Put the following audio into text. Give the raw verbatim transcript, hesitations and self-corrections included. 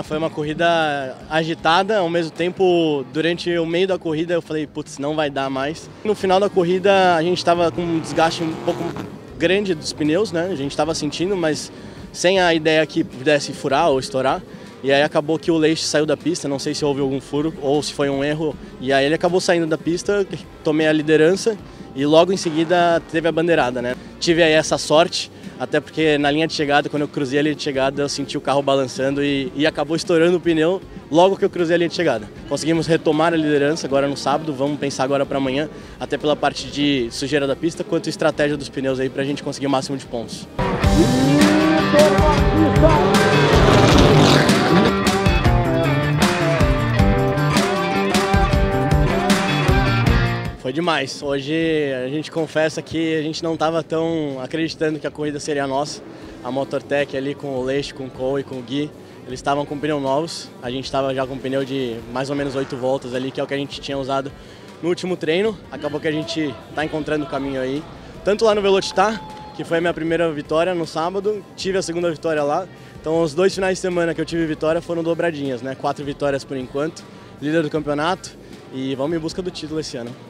né? Foi uma corrida agitada, ao mesmo tempo, durante o meio da corrida eu falei, putz, não vai dar mais. No final da corrida a gente estava com um desgaste um pouco grande dos pneus, né? A gente estava sentindo, mas sem a ideia que pudesse furar ou estourar. E aí acabou que o Leite saiu da pista, não sei se houve algum furo ou se foi um erro. E aí ele acabou saindo da pista, tomei a liderança e logo em seguida teve a bandeirada, né? Tive aí essa sorte, até porque na linha de chegada, quando eu cruzei a linha de chegada, eu senti o carro balançando e, e acabou estourando o pneu logo que eu cruzei a linha de chegada. Conseguimos retomar a liderança agora no sábado, vamos pensar agora para amanhã, até pela parte de sujeira da pista, quanto estratégia dos pneus aí para a gente conseguir o máximo de pontos. Foi demais. Hoje a gente confessa que a gente não estava tão acreditando que a corrida seria nossa. A Motortec ali com o Leist, com o Cole e com o Gui, eles estavam com pneus novos. A gente estava já com pneu de mais ou menos oito voltas ali, que é o que a gente tinha usado no último treino. Acabou que a gente está encontrando o caminho aí. Tanto lá no Velocitar, que foi a minha primeira vitória no sábado, tive a segunda vitória lá. Então os dois finais de semana que eu tive vitória foram dobradinhas, né? Quatro vitórias por enquanto, líder do campeonato e vamos em busca do título esse ano.